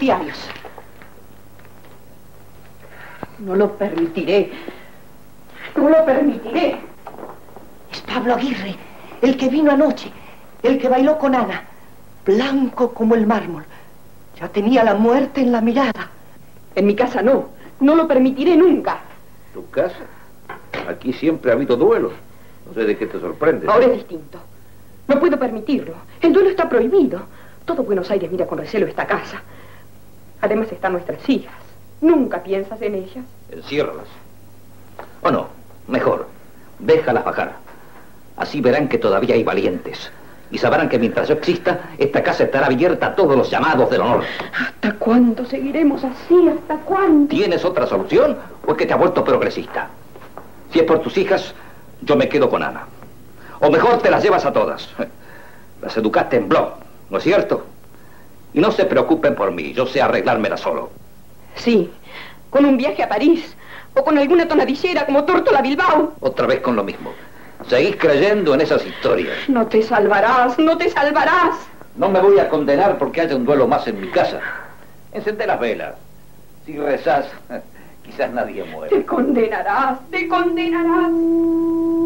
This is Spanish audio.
los diarios. No lo permitiré. No lo permitiré. Es Pablo Aguirre, el que vino anoche, el que bailó con Ana, blanco como el mármol. Ya tenía la muerte en la mirada. En mi casa no. No lo permitiré nunca. ¿Tu casa? Aquí siempre ha habido duelos. No sé de qué te sorprende. Ahora es distinto. No puedo permitirlo. El duelo está prohibido. Todo Buenos Aires mira con recelo esta casa. Además están nuestras hijas. ¿Nunca piensas en ellas? Enciérralas. O no, mejor, déjalas bajar. Así verán que todavía hay valientes. Y sabrán que mientras yo exista, esta casa estará abierta a todos los llamados del honor. ¿Hasta cuándo seguiremos así? ¿Hasta cuándo? ¿Tienes otra solución o es que te has vuelto progresista? Si es por tus hijas, yo me quedo con Ana. O mejor te las llevas a todas. Las educaste en blog, ¿no es cierto? Y no se preocupen por mí, yo sé arreglármela solo. Sí, con un viaje a París o con alguna tonadillera como Tortola Bilbao. Otra vez con lo mismo. Seguís creyendo en esas historias. No te salvarás, no te salvarás. No me voy a condenar porque haya un duelo más en mi casa. Encendé las velas. Si rezás, quizás nadie muere. Te condenarás, te condenarás.